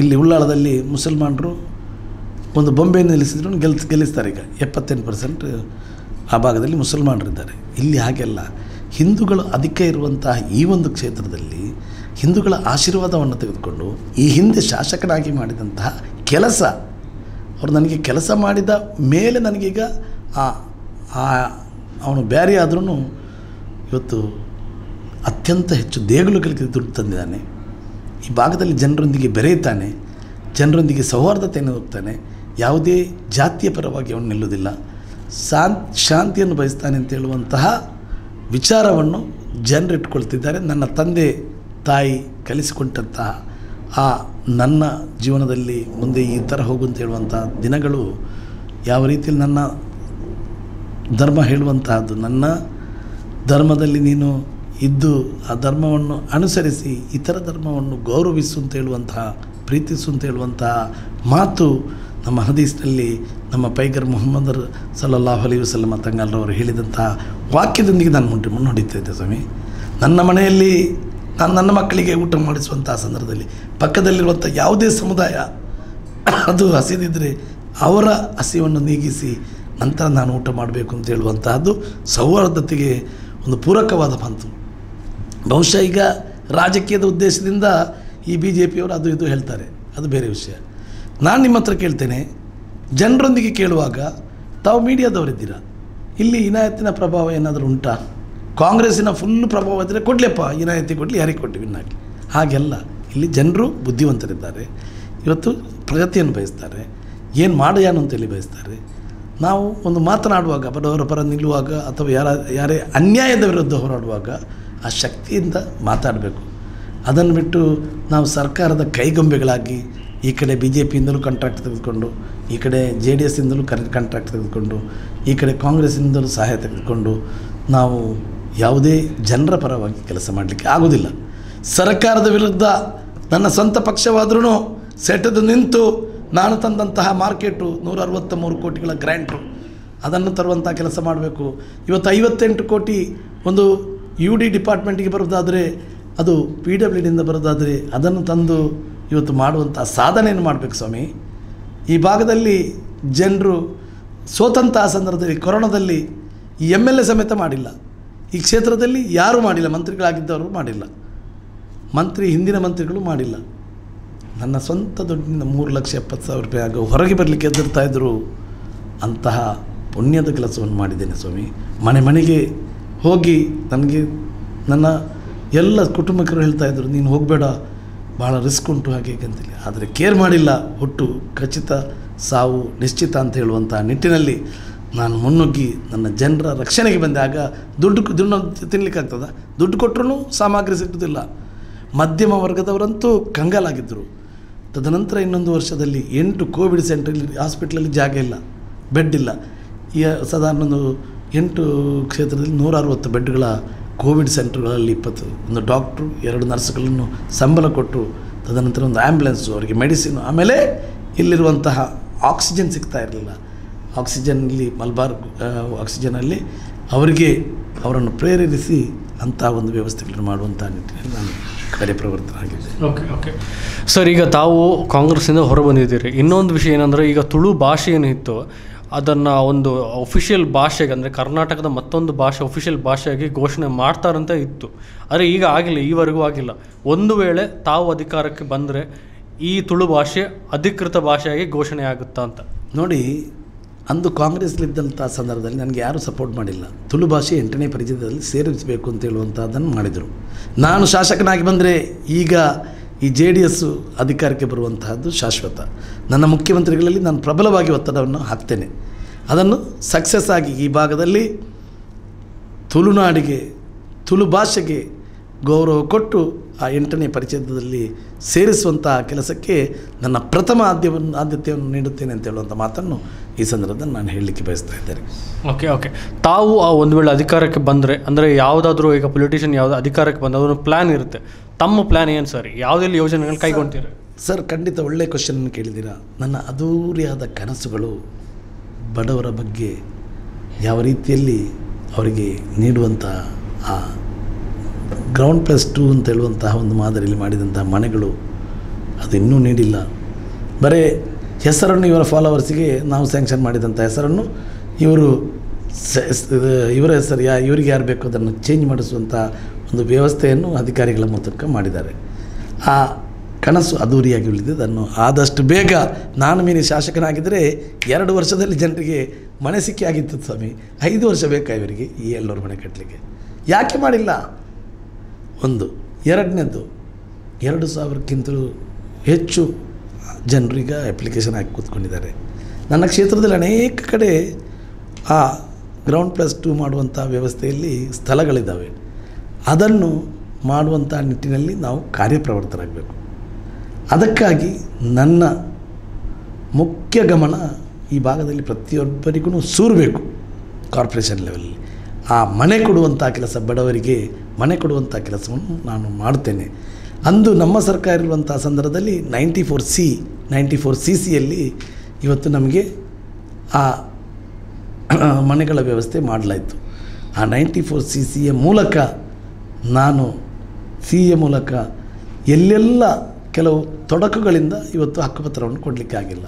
ಇಲ್ಲಿ ಉಳ್ಳಾಳದಲ್ಲಿ ಮುಸಲ್ಮಾನರು ಒಂದು ಬೊಂಬೆ ನಿಲ್ಲಿಸಿದ್ರು ಗೆಲ್ ಗೆಲ್ಲಿಸ್ತಾರೆ. ಈಗ ಎಪ್ಪತ್ತೆಂಟು ಪರ್ಸೆಂಟ್ ಆ ಭಾಗದಲ್ಲಿ ಮುಸಲ್ಮಾನರಿದ್ದಾರೆ. ಇಲ್ಲಿ ಹಾಗೆಲ್ಲ ಹಿಂದೂಗಳು ಅಧಿಕ ಇರುವಂತಹ ಈ ಒಂದು ಕ್ಷೇತ್ರದಲ್ಲಿ ಹಿಂದೂಗಳ ಆಶೀರ್ವಾದವನ್ನು ತೆಗೆದುಕೊಂಡು ಈ ಹಿಂದೆ ಶಾಸಕನಾಗಿ ಮಾಡಿದಂತಹ ಕೆಲಸ, ಅವರು ನನಗೆ ಕೆಲಸ ಮಾಡಿದ ಮೇಲೆ ನನಗೀಗ ಆ ಅವನು ಬ್ಯಾರಿ ಆದ್ರೂ ಇವತ್ತು ಅತ್ಯಂತ ಹೆಚ್ಚು ದೇಗುಲಗಳಿಗೆ ದುಡ್ಡು ತಂದಿದ್ದಾನೆ. ಈ ಭಾಗದಲ್ಲಿ ಜನರೊಂದಿಗೆ ಬೆರೆಯುತ್ತಾನೆ, ಜನರೊಂದಿಗೆ ಸೌಹಾರ್ದತೆಯನ್ನು ಹೋಗ್ತಾನೆ, ಯಾವುದೇ ಜಾತಿಯ ಪರವಾಗಿ ಅವನು ನಿಲ್ಲುವುದಿಲ್ಲ, ಶಾಂತ್ ಶಾಂತಿಯನ್ನು ಬಯಸ್ತಾನೆ ಅಂತ ಹೇಳುವಂತಹ ವಿಚಾರವನ್ನು ಜನರಿಟ್ಕೊಳ್ತಿದ್ದಾರೆ. ನನ್ನ ತಂದೆ ತಾಯಿ ಕಲಿಸಿಕೊಂಡಂತಹ ಆ ನನ್ನ ಜೀವನದಲ್ಲಿ ಮುಂದೆ ಈ ಥರ ಹೋಗುವಂತ ಹೇಳುವಂಥ ದಿನಗಳು ಯಾವ ರೀತಿಯಲ್ಲಿ ನನ್ನ ಧರ್ಮ ಹೇಳುವಂತಹದ್ದು, ನನ್ನ ಧರ್ಮದಲ್ಲಿ ನೀನು ಇದ್ದು ಆ ಧರ್ಮವನ್ನು ಅನುಸರಿಸಿ ಇತರ ಧರ್ಮವನ್ನು ಗೌರವಿಸು ಅಂತ ಹೇಳುವಂತಹ, ಪ್ರೀತಿಸು ಅಂತ ಹೇಳುವಂತಹ ಮಾತು ನಮ್ಮ ಹದೀಸ್ನಲ್ಲಿ ನಮ್ಮ ಪೈಗರ್ ಮೊಹಮ್ಮದರ್ ಸಲ್ಲಲ್ಲಾಹು ಅಲೈಹಿ ವಸಲ್ಲಮ ತಂಗಲ್ರವರು ಹೇಳಿದಂತಹ ವಾಕ್ಯದೊಂದಿಗೆ ನಾನು ಮುಂಟು ಮುನ್ನೋಡಿತಾ ಇದ್ದೆ ಸ್ವಾಮಿ. ನನ್ನ ಮನೆಯಲ್ಲಿ ನಾನು ನನ್ನ ಮಕ್ಕಳಿಗೆ ಊಟ ಮಾಡಿಸುವಂಥ ಸಂದರ್ಭದಲ್ಲಿ ಪಕ್ಕದಲ್ಲಿರುವಂಥ ಯಾವುದೇ ಸಮುದಾಯ ಅದು ಹಸಿದಿದ್ದರೆ ಅವರ ಹಸಿವನ್ನು ನೀಗಿಸಿ ನಂತರ ನಾನು ಊಟ ಮಾಡಬೇಕು ಅಂತ ಹೇಳುವಂತಹದ್ದು ಸೌಹಾರ್ದತೆಗೆ ಒಂದು ಪೂರಕವಾದ ಬಂತು. ಬಹುಶಃ ಈಗ ರಾಜಕೀಯದ ಉದ್ದೇಶದಿಂದ ಈ ಬಿ ಜೆ ಪಿಯವರು ಅದು ಇದು ಹೇಳ್ತಾರೆ, ಅದು ಬೇರೆ ವಿಷಯ. ನಾನು ನಿಮ್ಮ ಹತ್ರ ಕೇಳ್ತೇನೆ, ಜನರೊಂದಿಗೆ ಕೇಳುವಾಗ ತಾವು ಮೀಡಿಯಾದವರಿದ್ದೀರಾ, ಇಲ್ಲಿ ಇನಾಯತಿನ ಪ್ರಭಾವ ಏನಾದರೂ ಉಂಟಾ? ಕಾಂಗ್ರೆಸ್ಸಿನ ಫುಲ್ ಪ್ರಭಾವ ಇದ್ದರೆ ಕೊಡಲೇಪ್ಪ, ಇನಾಯತಿ ಕೊಡಲಿ, ಯಾರಿಗೆ ಕೊಟ್ಟು ವಿನ್ ಆಗಲಿ, ಹಾಗೆಲ್ಲ. ಇಲ್ಲಿ ಜನರು ಬುದ್ಧಿವಂತರಿದ್ದಾರೆ, ಇವತ್ತು ಪ್ರಗತಿಯನ್ನು ಬಯಸ್ತಾರೆ, ಏನು ಮಾಡೋಣ ಅಂತೇಳಿ ಬಯಸ್ತಾರೆ. ನಾವು ಒಂದು ಮಾತನಾಡುವಾಗ, ಬಡವರ ಪರ ನಿಲ್ಲುವಾಗ, ಅಥವಾ ಯಾರ ಯಾರೇ ಅನ್ಯಾಯದ ವಿರುದ್ಧ ಹೋರಾಡುವಾಗ ಆ ಶಕ್ತಿಯಿಂದ ಮಾತಾಡಬೇಕು. ಅದನ್ನು ಬಿಟ್ಟು ನಾವು ಸರ್ಕಾರದ ಕೈಗೊಂಬೆಗಳಾಗಿ ಈ ಕಡೆ ಬಿ ಜೆ ಪಿಯಿಂದಲೂ ಕಾಂಟ್ರಾಕ್ಟ್ ತೆಗೆದುಕೊಂಡು, ಈ ಕಡೆ ಜೆ ಡಿ ಎಸ್ಸಿಂದಲೂ ಕರೆ ಕಾಂಟ್ರಾಕ್ಟ್ ತೆಗೆದುಕೊಂಡು, ಈ ಕಡೆ ಕಾಂಗ್ರೆಸ್ಸಿಂದಲೂ ಸಹಾಯ ತೆಗೆದುಕೊಂಡು ನಾವು ಯಾವುದೇ ಜನರ ಪರವಾಗಿ ಕೆಲಸ ಮಾಡಲಿಕ್ಕೆ ಆಗೋದಿಲ್ಲ. ಸರ್ಕಾರದ ವಿರುದ್ಧ ನನ್ನ ಸ್ವಂತ ಪಕ್ಷವಾದ್ರೂ ಸೆಟೆದು ನಿಂತು ನಾನು ತಂದಂತಹ ಮಾರ್ಕೆಟು ನೂರ ಅರವತ್ತ ಮೂರು ಕೋಟಿಗಳ ಗ್ರ್ಯಾಂಟು ಅದನ್ನು ತರುವಂಥ ಕೆಲಸ ಮಾಡಬೇಕು. ಇವತ್ತು ಐವತ್ತೆಂಟು ಕೋಟಿ ಒಂದು ಯು ಡಿ ಡಿಪಾರ್ಟ್ಮೆಂಟಿಗೆ ಬರೋದಾದರೆ, ಅದು ಪಿ ಡಬ್ಲ್ಯೂ ಡಿಯಿಂದ ಬರೋದಾದರೆ, ಅದನ್ನು ತಂದು ಇವತ್ತು ಮಾಡುವಂಥ ಸಾಧನೆಯನ್ನು ಮಾಡಬೇಕು ಸ್ವಾಮಿ. ಈ ಭಾಗದಲ್ಲಿ ಜನರು ಸೋತಂತಹ ಸಂದರ್ಭದಲ್ಲಿ, ಕೊರೋನಾದಲ್ಲಿ ಈ ಎಮ್ ಎಲ್ ಎ ಸಮೇತ ಮಾಡಿಲ್ಲ, ಈ ಕ್ಷೇತ್ರದಲ್ಲಿ ಯಾರೂ ಮಾಡಿಲ್ಲ, ಮಂತ್ರಿಗಳಾಗಿದ್ದವರು ಮಾಡಿಲ್ಲ, ಮಂತ್ರಿ ಹಿಂದಿನ ಮಂತ್ರಿಗಳು ಮಾಡಿಲ್ಲ. ನನ್ನ ಸ್ವಂತ ದುಡ್ಡಿನಿಂದ ಮೂರು ಲಕ್ಷ ಎಪ್ಪತ್ತು ಸಾವಿರ ರೂಪಾಯಿ ಆಗ ಹೊರಗೆ ಬರಲಿಕ್ಕೆ ಎದುರ್ತಾಯಿದ್ರು. ಅಂತಹ ಪುಣ್ಯದ ಕೆಲಸವನ್ನು ಮಾಡಿದ್ದೇನೆ ಸ್ವಾಮಿ. ಮನೆ ಮನೆಗೆ ಹೋಗಿ ನನಗೆ ನನ್ನ ಎಲ್ಲ ಕುಟುಂಬಕರು ಹೇಳ್ತಾಯಿದ್ರು, ನೀನು ಹೋಗಬೇಡ, ಭಾಳ ರಿಸ್ಕ್ ಉಂಟು ಹಾಗೆ ಹೇಗೆ ಅಂತೇಳಿ. ಆದರೆ ಕೇರ್ ಮಾಡಿಲ್ಲ. ಒಟ್ಟು ಖಚಿತ ಸಾವು ನಿಶ್ಚಿತ ಅಂತ ಹೇಳುವಂಥ ನಿಟ್ಟಿನಲ್ಲಿ ನಾನು ಮುನ್ನುಗ್ಗಿ ನನ್ನ ಜನರ ರಕ್ಷಣೆಗೆ ಬಂದಾಗ, ದುಡ್ಡು ದುಡ್ಡು ತಿನ್ನಲಿಕ್ಕಾಗ್ತದ? ದುಡ್ಡು ಕೊಟ್ಟರು ಸಾಮಗ್ರಿ ಸಿಗುವುದಿಲ್ಲ. ಮಧ್ಯಮ ವರ್ಗದವರಂತೂ ಕಂಗಾಲಾಗಿದ್ದರು. ತದನಂತರ ಇನ್ನೊಂದು ವರ್ಷದಲ್ಲಿ ಎಂಟು ಕೋವಿಡ್ ಸೆಂಟ್ರಲ್ಲಿ ಹಾಸ್ಪಿಟ್ಲಲ್ಲಿ ಜಾಗ ಇಲ್ಲ, ಬೆಡ್ ಇಲ್ಲ. ಈ ಸಾಧಾರಣ ಒಂದು ಎಂಟು ಕ್ಷೇತ್ರದಲ್ಲಿ ನೂರ ಅರವತ್ತು ಬೆಡ್ಗಳ ಕೋವಿಡ್ ಸೆಂಟ್ರ್ಗಳಲ್ಲಿ ಇಪ್ಪತ್ತು ಒಂದು ಡಾಕ್ಟ್ರು, ಎರಡು ನರ್ಸ್ಗಳನ್ನು ಸಂಬಳ ಕೊಟ್ಟು, ತದನಂತರ ಒಂದು ಆ್ಯಂಬುಲೆನ್ಸು, ಅವರಿಗೆ ಮೆಡಿಸಿನ್, ಆಮೇಲೆ ಇಲ್ಲಿರುವಂತಹ ಆಕ್ಸಿಜನ್ ಸಿಗ್ತಾ ಇರಲಿಲ್ಲ. ಆಕ್ಸಿಜನ್ಲಿ ಮಲ್ಬಾರ್ ಆಕ್ಸಿಜನಲ್ಲಿ ಅವರಿಗೆ ಅವರನ್ನು ಪ್ರೇರೇಪಿಸಿ ಅಂತಹ ಒಂದು ವ್ಯವಸ್ಥೆಗಳನ್ನು ಮಾಡುವಂಥ ನಿಟ್ಟಿನಲ್ಲಿ ನಾನು ಕಾರ್ಯಪ್ರವರ್ತನಾಗಿದ್ದೇನೆ. ಓಕೆ ಓಕೆ ಸರ್, ಈಗ ತಾವು ಕಾಂಗ್ರೆಸ್ಸಿಂದ ಹೊರಬಂದಿದ್ದೀರಿ. ಇನ್ನೊಂದು ವಿಷಯ ಏನಂದರೆ, ಈಗ ತುಳು ಭಾಷೆ ಏನಿತ್ತು ಅದನ್ನು ಒಂದು ಅಫಿಷಿಯಲ್ ಭಾಷೆಗೆ, ಅಂದರೆ ಕರ್ನಾಟಕದ ಮತ್ತೊಂದು ಭಾಷೆ ಅಫಿಷಿಯಲ್ ಭಾಷೆಯಾಗಿ ಘೋಷಣೆ ಮಾಡ್ತಾರಂತ ಇತ್ತು. ಆದರೆ ಈಗ ಆಗಿಲ್ಲ, ಈವರೆಗೂ ಆಗಿಲ್ಲ. ಒಂದು ವೇಳೆ ತಾವು ಅಧಿಕಾರಕ್ಕೆ ಬಂದರೆ ಈ ತುಳು ಭಾಷೆ ಅಧಿಕೃತ ಭಾಷೆಯಾಗಿ ಘೋಷಣೆ ಆಗುತ್ತಾ ಅಂತ ನೋಡಿ. ಅಂದು ಕಾಂಗ್ರೆಸ್ಲಿದ್ದಂಥ ಸಂದರ್ಭದಲ್ಲಿ ನನಗೆ ಯಾರೂ ಸಪೋರ್ಟ್ ಮಾಡಿಲ್ಲ. ತುಳು ಭಾಷೆ ಎಂಟನೇ ಪರಿಚಯದಲ್ಲಿ ಸೇರಿಸಬೇಕು ಅಂತ ಹೇಳುವಂಥದ್ದನ್ನು ಮಾಡಿದರು. ನಾನು ಶಾಸಕನಾಗಿ ಬಂದರೆ ಈಗ ಈ ಜೆ ಡಿ ಎಸ್ಸು ಅಧಿಕಾರಕ್ಕೆ ಬರುವಂತಹದ್ದು ಶಾಶ್ವತ. ನನ್ನ ಮುಖ್ಯಮಂತ್ರಿಗಳಲ್ಲಿ ನಾನು ಪ್ರಬಲವಾಗಿ ಒತ್ತಡವನ್ನು ಹಾಕ್ತೇನೆ. ಅದನ್ನು ಸಕ್ಸಸ್ ಆಗಿ ಈ ಭಾಗದಲ್ಲಿ ತುಳುನಾಡಿಗೆ, ತುಳು ಭಾಷೆಗೆ ಗೌರವ ಕೊಟ್ಟು ಆ ಎಂಟನೇ ಪರಿಚಯದಲ್ಲಿ ಸೇರಿಸುವಂತಹ ಕೆಲಸಕ್ಕೆ ನನ್ನ ಪ್ರಥಮ ಆದ್ಯವನ್ನು ಆದ್ಯತೆಯನ್ನು ನೀಡುತ್ತೇನೆ ಅಂತ ಹೇಳುವಂಥ ಮಾತನ್ನು ಈ ಸಂದರ್ಭದಲ್ಲಿ ನಾನು ಹೇಳಲಿಕ್ಕೆ ಬಯಸ್ತಾ ಇದ್ದೇನೆ. ಓಕೆ ಓಕೆ ತಾವು ಆ ಒಂದು ವೇಳೆ ಅಧಿಕಾರಕ್ಕೆ ಬಂದರೆ, ಅಂದರೆ ಯಾವುದಾದ್ರೂ ಈಗ ಪೊಲಿಟಿಷಿಯನ್ ಯಾವುದೋ ಅಧಿಕಾರಕ್ಕೆ ಬಂದ ಅದೊಂದು ಪ್ಲ್ಯಾನ್ ಇರುತ್ತೆ, ತಮ್ಮ ಪ್ಲ್ಯಾನ್ ಏನು ಸರ್? ಯಾವುದೆಲ್ಲ ಯೋಜನೆಗಳು ಕೈಗೊಂಡಿರ ಸರ್? ಖಂಡಿತ ಒಳ್ಳೆಯ ಕ್ವಶನ್ ಕೇಳಿದ್ದೀರಾ. ನನ್ನ ಅಧೂರಿಯಾದ ಕನಸುಗಳು ಬಡವರ ಬಗ್ಗೆ ಯಾವ ರೀತಿಯಲ್ಲಿ ಅವರಿಗೆ ನೀಡುವಂಥ ಆ ಗ್ರೌಂಡ್ ಪ್ಲಸ್ ಟೂ ಅಂತ ಹೇಳುವಂತಹ ಒಂದು ಮಾದರಿಯಲ್ಲಿ ಮಾಡಿದಂತಹ ಮನೆಗಳು ಅದು ಇನ್ನೂ ನೀಡಿಲ್ಲ. ಬರೀ ಹೆಸರನ್ನು ಇವರ ಫಾಲೋವರ್ಸಿಗೆ ನಾವು ಸ್ಯಾಂಕ್ಷನ್ ಮಾಡಿದಂಥ ಹೆಸರನ್ನು ಇವರು ಇವರ ಹೆಸರು ಯಾ ಇವರಿಗೆ ಯಾರು ಬೇಕೋ ಅದನ್ನು ಚೇಂಜ್ ಮಾಡಿಸುವಂಥ ಒಂದು ವ್ಯವಸ್ಥೆಯನ್ನು ಅಧಿಕಾರಿಗಳ ಮೂಲಕ ಮಾಡಿದ್ದಾರೆ. ಆ ಕನಸು ಅಧೂರಿಯಾಗಿ ಉಳಿದಿದೆ. ಅದನ್ನು ಆದಷ್ಟು ಬೇಗ, ನಾನು ಮೀರಿ ಶಾಸಕನಾಗಿದ್ದರೆ ಎರಡು ವರ್ಷದಲ್ಲಿ ಜನರಿಗೆ ಮನೆ ಸಿಕ್ಕಿ ಆಗಿತ್ತು ಸ್ವಾಮಿ. ಐದು ವರ್ಷ ಬೇಕಾ ಇವರಿಗೆ ಈ ಎಲ್ಲರ ಮನೆ ಕಟ್ಟಲಿಕ್ಕೆ? ಯಾಕೆ ಮಾಡಿಲ್ಲ? ಒಂದು ಎರಡನೇದ್ದು, ಎರಡು ಸಾವಿರಕ್ಕಿಂತಲೂ ಹೆಚ್ಚು ಜನರಿಗೆ ಅಪ್ಲಿಕೇಶನ್ ಹಾಕಿ ಕೂತ್ಕೊಂಡಿದ್ದಾರೆ. ನನ್ನ ಕ್ಷೇತ್ರದಲ್ಲಿ ಅನೇಕ ಕಡೆ ಆ ಗ್ರೌಂಡ್ ಪ್ಲಸ್ ಟು ಮಾಡುವಂಥ ವ್ಯವಸ್ಥೆಯಲ್ಲಿ ಸ್ಥಳಗಳಿದ್ದಾವೆ. ಅದನ್ನು ಮಾಡುವಂಥ ನಿಟ್ಟಿನಲ್ಲಿ ನಾವು ಕಾರ್ಯಪ್ರವೃತ್ತರಾಗಬೇಕು. ಅದಕ್ಕಾಗಿ ನನ್ನ ಮುಖ್ಯ ಗಮನ ಈ ಭಾಗದಲ್ಲಿ ಪ್ರತಿಯೊಬ್ಬರಿಗೂ ಸೂರಬೇಕು. ಕಾರ್ಪೊರೇಷನ್ ಲೆವೆಲಲ್ಲಿ ಆ ಮನೆ ಕೊಡುವಂಥ ಕೆಲಸ, ಬಡವರಿಗೆ ಮನೆ ಕೊಡುವಂಥ ಕೆಲಸವನ್ನು ನಾನು ಮಾಡ್ತೇನೆ. ಅಂದು ನಮ್ಮ ಸರ್ಕಾರ ಇರುವಂಥ ಸಂದರ್ಭದಲ್ಲಿ ninety four C ninety four C ಸಿಯಲ್ಲಿ ಇವತ್ತು ನಮಗೆ ಆ ಮನೆಗಳ ವ್ಯವಸ್ಥೆ ಮಾಡಲಾಯಿತು. ಆ ನೈಂಟಿ ಫೋರ್ ಸಿ ಸಿಯ ಮೂಲಕ ನಾನು ಸಿಎ ಮೂಲಕ ಎಲ್ಲೆಲ್ಲ ಕೆಲವು ತೊಡಕುಗಳಿಂದ ಇವತ್ತು ಹಕ್ಕುಪತ್ರವನ್ನು ಕೊಡಲಿಕ್ಕೆ ಆಗಿಲ್ಲ.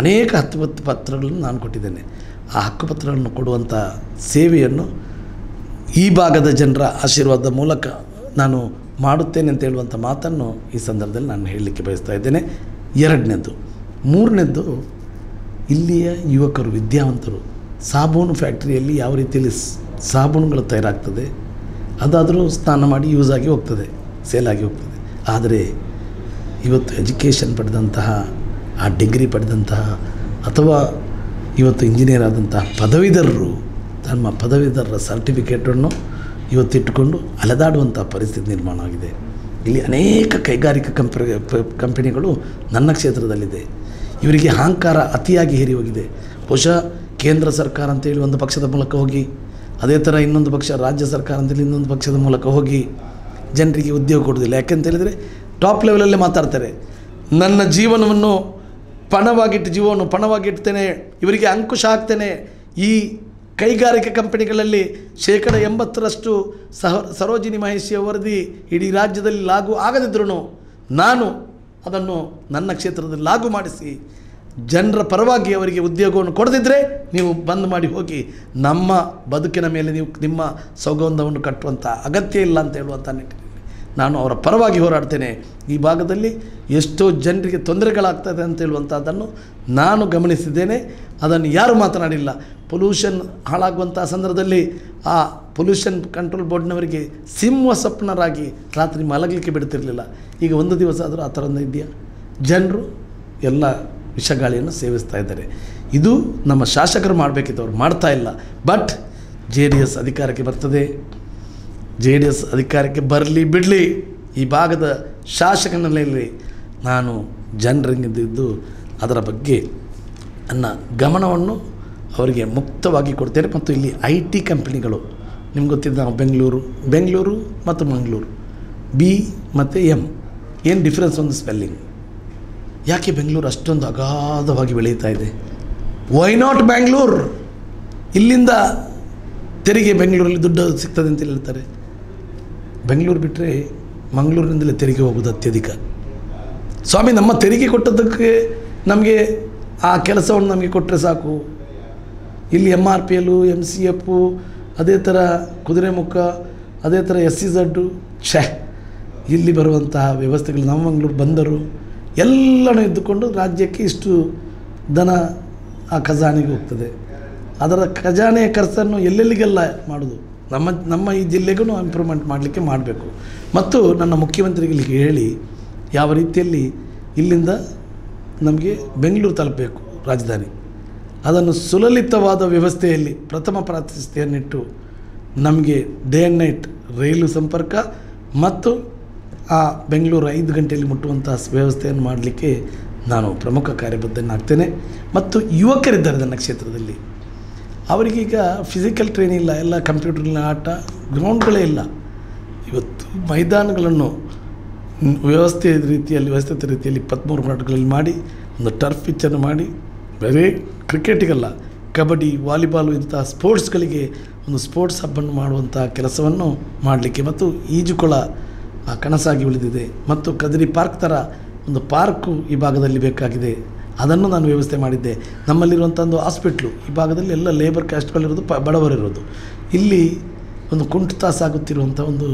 ಅನೇಕ ಹತ್ತು ಪತ್ರಗಳನ್ನು ನಾನು ಕೊಟ್ಟಿದ್ದೇನೆ. ಆ ಹಕ್ಕುಪತ್ರಗಳನ್ನು ಕೊಡುವಂಥ ಸೇವೆಯನ್ನು ಈ ಭಾಗದ ಜನರ ಆಶೀರ್ವಾದದ ಮೂಲಕ ನಾನು ಮಾಡುತ್ತೇನೆ ಅಂತ ಹೇಳುವಂಥ ಮಾತನ್ನು ಈ ಸಂದರ್ಭದಲ್ಲಿ ನಾನು ಹೇಳಲಿಕ್ಕೆ ಬಯಸ್ತಾ ಇದ್ದೇನೆ. ಎರಡನೇದ್ದು. ಮೂರನೇದ್ದು, ಇಲ್ಲಿಯ ಯುವಕರು ವಿದ್ಯಾವಂತರು ಸಾಬೂನು ಫ್ಯಾಕ್ಟರಿಯಲ್ಲಿ ಯಾವ ರೀತಿಯಲ್ಲಿ ಸಾಬೂನುಗಳು ತಯಾರಾಗ್ತದೆ ಅದಾದರೂ ಸ್ನಾನ ಮಾಡಿ ಯೂಸ್ ಆಗಿ ಹೋಗ್ತದೆ, ಸೇಲಾಗಿ ಹೋಗ್ತದೆ. ಆದರೆ ಇವತ್ತು ಎಜುಕೇಷನ್ ಪಡೆದಂತಹ, ಆ ಡಿಗ್ರಿ ಪಡೆದಂತಹ ಅಥವಾ ಇವತ್ತು ಇಂಜಿನಿಯರ್ ಆದಂತಹ ಪದವೀಧರರು ತಮ್ಮ ಪದವೀಧರರ ಸರ್ಟಿಫಿಕೇಟನ್ನು ಇವತ್ತಿಟ್ಟುಕೊಂಡು ಅಲೆದಾಡುವಂಥ ಪರಿಸ್ಥಿತಿ ನಿರ್ಮಾಣ ಆಗಿದೆ. ಇಲ್ಲಿ ಅನೇಕ ಕೈಗಾರಿಕಾ ಕಂಪ್ರ ಕಂಪನಿಗಳು ನನ್ನ ಕ್ಷೇತ್ರದಲ್ಲಿದೆ. ಇವರಿಗೆ ಅಹಂಕಾರ ಅತಿಯಾಗಿ ಹೇರಿ ಹೋಗಿದೆ. ಬಹುಶಃ ಕೇಂದ್ರ ಸರ್ಕಾರ ಅಂತೇಳಿ ಒಂದು ಪಕ್ಷದ ಮೂಲಕ ಹೋಗಿ, ಅದೇ ಥರ ಇನ್ನೊಂದು ಪಕ್ಷ ರಾಜ್ಯ ಸರ್ಕಾರ ಅಂತೇಳಿ ಇನ್ನೊಂದು ಪಕ್ಷದ ಮೂಲಕ ಹೋಗಿ ಜನರಿಗೆ ಉದ್ಯೋಗ ಕೊಡೋದಿಲ್ಲ. ಯಾಕೆಂತೇಳಿದರೆ ಟಾಪ್ ಲೆವೆಲಲ್ಲೇ ಮಾತಾಡ್ತಾರೆ, ನನ್ನ ಜೀವನವನ್ನು ಪಣವಾಗಿಟ್ಟು ಜೀವವನ್ನು ಪಣವಾಗಿಡ್ತೇನೆ, ಇವರಿಗೆ ಅಂಕುಶ ಹಾಕ್ತೇನೆ. ಈ ಕೈಗಾರಿಕಾ ಕಂಪನಿಗಳಲ್ಲಿ ಶೇಕಡ ಎಂಬತ್ತರಷ್ಟು ಸಹ ಸರೋಜಿನಿ ಮಹೇಶಿ ವರದಿ ಇಡೀ ರಾಜ್ಯದಲ್ಲಿ ಲಾಗು ಆಗದಿದ್ರೂ ನಾನು ಅದನ್ನು ನನ್ನ ಕ್ಷೇತ್ರದಲ್ಲಿ ಲಾಗು ಮಾಡಿಸಿ ಜನರ ಪರವಾಗಿ ಅವರಿಗೆ ಉದ್ಯೋಗವನ್ನು ಕೊಡದಿದ್ದರೆ ನೀವು ಬಂದ್ ಮಾಡಿ ಹೋಗಿ, ನಮ್ಮ ಬದುಕಿನ ಮೇಲೆ ನೀವು ನಿಮ್ಮ ಸೌಗಂಧವನ್ನು ಕಟ್ಟುವಂಥ ಅಗತ್ಯ ಇಲ್ಲ ಅಂತ ಹೇಳುವಂಥ ನಿಟ್ಟಿನಲ್ಲಿ ನಾನು ಅವರ ಪರವಾಗಿ ಹೋರಾಡ್ತೇನೆ. ಈ ಭಾಗದಲ್ಲಿ ಎಷ್ಟೋ ಜನರಿಗೆ ತೊಂದರೆಗಳಾಗ್ತದೆ ಅಂತ ಹೇಳುವಂಥದ್ದನ್ನು ನಾನು ಗಮನಿಸಿದ್ದೇನೆ. ಅದನ್ನು ಯಾರೂ ಮಾತನಾಡಿಲ್ಲ. ಪೊಲ್ಯೂಷನ್ ಹಾಳಾಗುವಂಥ ಸಂದರ್ಭದಲ್ಲಿ ಆ ಪೊಲ್ಯೂಷನ್ ಕಂಟ್ರೋಲ್ ಬೋರ್ಡ್ನವರಿಗೆ ಸಿಂಹ ಸ್ವಪ್ನರಾಗಿ ರಾತ್ರಿ ಮಲಗಲಿಕ್ಕೆ ಬಿಡ್ತಿರಲಿಲ್ಲ. ಈಗ ಒಂದು ದಿವಸ ಆದರೂ ಆ ಥರದ್ದು ಇದೆಯಾ? ಜನರು ಎಲ್ಲ ವಿಷಗಾಳಿಯನ್ನು ಸೇವಿಸ್ತಾ ಇದ್ದಾರೆ. ಇದು ನಮ್ಮ ಶಾಸಕರು ಮಾಡಬೇಕಿತ್ತು, ಅವ್ರು ಮಾಡ್ತಾ ಇಲ್ಲ. ಬಟ್ ಜೆ ಡಿ ಎಸ್ ಅಧಿಕಾರಕ್ಕೆ ಬರ್ತದೆ, ಜೆ ಡಿ ಎಸ್ ಅಧಿಕಾರಕ್ಕೆ ಬರಲಿ ಬಿಡಲಿ, ಈ ಭಾಗದ ಶಾಸಕನಲ್ಲಿ ನಾನು ಜನರಿಂಗಿದ್ದು ಅದರ ಬಗ್ಗೆ ನನ್ನ ಗಮನವನ್ನು ಅವರಿಗೆ ಮುಕ್ತವಾಗಿ ಕೊಡ್ತೇನೆ. ಮತ್ತು ಇಲ್ಲಿ ಐ ಟಿ ಕಂಪ್ನಿಗಳು ನಿಮ್ಗೆ ಗೊತ್ತಿದ್ದು, ನಾವು ಬೆಂಗಳೂರು ಬೆಂಗಳೂರು ಮತ್ತು ಮಂಗಳೂರು ಬಿ ಮತ್ತು ಎಮ್ ಏನು ಡಿಫ್ರೆನ್ಸ್ ಒಂದು ಸ್ಪೆಲ್ಲಿಂಗ್. ಯಾಕೆ ಬೆಂಗಳೂರು ಅಷ್ಟೊಂದು ಅಗಾಧವಾಗಿ ಬೆಳೀತಾ ಇದೆ? Why not Bangalore? ಇಲ್ಲಿಂದ ತೆರಿಗೆ ಬೆಂಗಳೂರಲ್ಲಿ ದುಡ್ಡು ಸಿಗ್ತದೆ ಅಂತ ಹೇಳ್ತಾರೆ. ಬೆಂಗಳೂರು ಬಿಟ್ಟರೆ ಮಂಗಳೂರಿನಿಂದಲೇ ತೆರಿಗೆ ಹೋಗೋದು ಅತ್ಯಧಿಕ. ಸ್ವಾಮಿ, ನಮ್ಮ ತೆರಿಗೆ ಕೊಟ್ಟದ್ದಕ್ಕೆ ನಮಗೆ ಆ ಕೆಲಸವನ್ನು ನಮಗೆ ಕೊಟ್ಟರೆ ಸಾಕು. ಇಲ್ಲಿ M R P L, M C F, ಅದೇ ಥರ ಕುದುರೆಮುಖ, ಅದೇ ಥರ ಎಸ್ ಸಿ ಝಡ್ಡು, ಛೆ ಇಲ್ಲಿ ಬರುವಂತಹ ವ್ಯವಸ್ಥೆಗಳು, ನಮ್ಮ ಮಂಗಳೂರು ಬಂದರು ಎಲ್ಲನೂ ಇದ್ದುಕೊಂಡು ರಾಜ್ಯಕ್ಕೆ ಇಷ್ಟು ಧನ ಆ ಖಜಾನೆಗೆ ಹೋಗ್ತದೆ. ಅದರ ಖಜಾನೆಯ ಖರ್ಚನ್ನು ಎಲ್ಲೆಲ್ಲಿಗೆಲ್ಲ ಮಾಡೋದು, ನಮ್ಮ ನಮ್ಮ ಈ ಜಿಲ್ಲೆಗೂ ಇಂಪ್ರೂವ್ಮೆಂಟ್ ಮಾಡಲಿಕ್ಕೆ ಮಾಡಬೇಕು. ಮತ್ತು ನನ್ನ ಮುಖ್ಯಮಂತ್ರಿಗಳಿಗೆ ಹೇಳಿ ಯಾವ ರೀತಿಯಲ್ಲಿ ಇಲ್ಲಿಂದ ನಮಗೆ ಬೆಂಗಳೂರು ತಲುಪಬೇಕು ರಾಜಧಾನಿ, ಅದನ್ನು ಸುಲಲಿತವಾದ ವ್ಯವಸ್ಥೆಯಲ್ಲಿ ಪ್ರಥಮ ಪ್ರಾತಿಷ್ಠೆಯನ್ನಿಟ್ಟು ನಮಗೆ ಡೇ ಆ್ಯಂಡ್ ನೈಟ್ ರೈಲು ಸಂಪರ್ಕ ಮತ್ತು ಆ ಬೆಂಗಳೂರು ಐದು ಗಂಟೆಯಲ್ಲಿ ಮುಟ್ಟುವಂತಹ ವ್ಯವಸ್ಥೆಯನ್ನು ಮಾಡಲಿಕ್ಕೆ ನಾನು ಪ್ರಮುಖ ಕಾರ್ಯಬದ್ಧನಾಗ್ತೇನೆ. ಮತ್ತು ಯುವಕರಿದ್ದಾರೆ ನನ್ನ ಕ್ಷೇತ್ರದಲ್ಲಿ, ಅವರಿಗೀಗ ಫಿಸಿಕಲ್ ಟ್ರೈನಿಂಗ್ ಇಲ್ಲ, ಎಲ್ಲ ಕಂಪ್ಯೂಟರ್ನ ಆಟ, ಗ್ರೌಂಡ್ಗಳೇ ಇಲ್ಲ. ಇವತ್ತು ಮೈದಾನಗಳನ್ನು ವ್ಯವಸ್ಥೆ ರೀತಿಯಲ್ಲಿ ವ್ಯವಸ್ಥಿತ ರೀತಿಯಲ್ಲಿ ಇಪ್ಪತ್ತ್ಮೂರು ವಾರ್ಡ್ಗಳಲ್ಲಿ ಮಾಡಿ ಒಂದು ಟರ್ಫ್ ಪಿಚ್ಚನ್ನು ಮಾಡಿ, ಬೇರೆ ಕ್ರಿಕೆಟಿಗಲ್ಲ, ಕಬಡ್ಡಿ, ವಾಲಿಬಾಲು ಇಂತಹ ಸ್ಪೋರ್ಟ್ಸ್ಗಳಿಗೆ ಒಂದು ಸ್ಪೋರ್ಟ್ಸ್ ಹಬ್ಬನ್ನು ಮಾಡುವಂಥ ಕೆಲಸವನ್ನು ಮಾಡಲಿಕ್ಕೆ, ಮತ್ತು ಈಜುಕೊಳ ಆ ಕನಸಾಗಿ ಉಳಿದಿದೆ, ಮತ್ತು ಕದರಿ ಪಾರ್ಕ್ ಥರ ಒಂದು ಪಾರ್ಕು ಈ ಭಾಗದಲ್ಲಿ ಬೇಕಾಗಿದೆ, ಅದನ್ನು ನಾನು ವ್ಯವಸ್ಥೆ ಮಾಡಿದ್ದೆ. ನಮ್ಮಲ್ಲಿರುವಂಥ ಒಂದು ಹಾಸ್ಪಿಟ್ಲು, ಈ ಭಾಗದಲ್ಲಿ ಎಲ್ಲ ಲೇಬರ್ ಕ್ಯಾಸ್ಟ್ಗಳಿರೋದು, ಪ ಬಡವರಿರೋದು, ಇಲ್ಲಿ ಒಂದು ಕುಂಠಿತಾಸಾಗುತ್ತಿರುವಂಥ ಒಂದು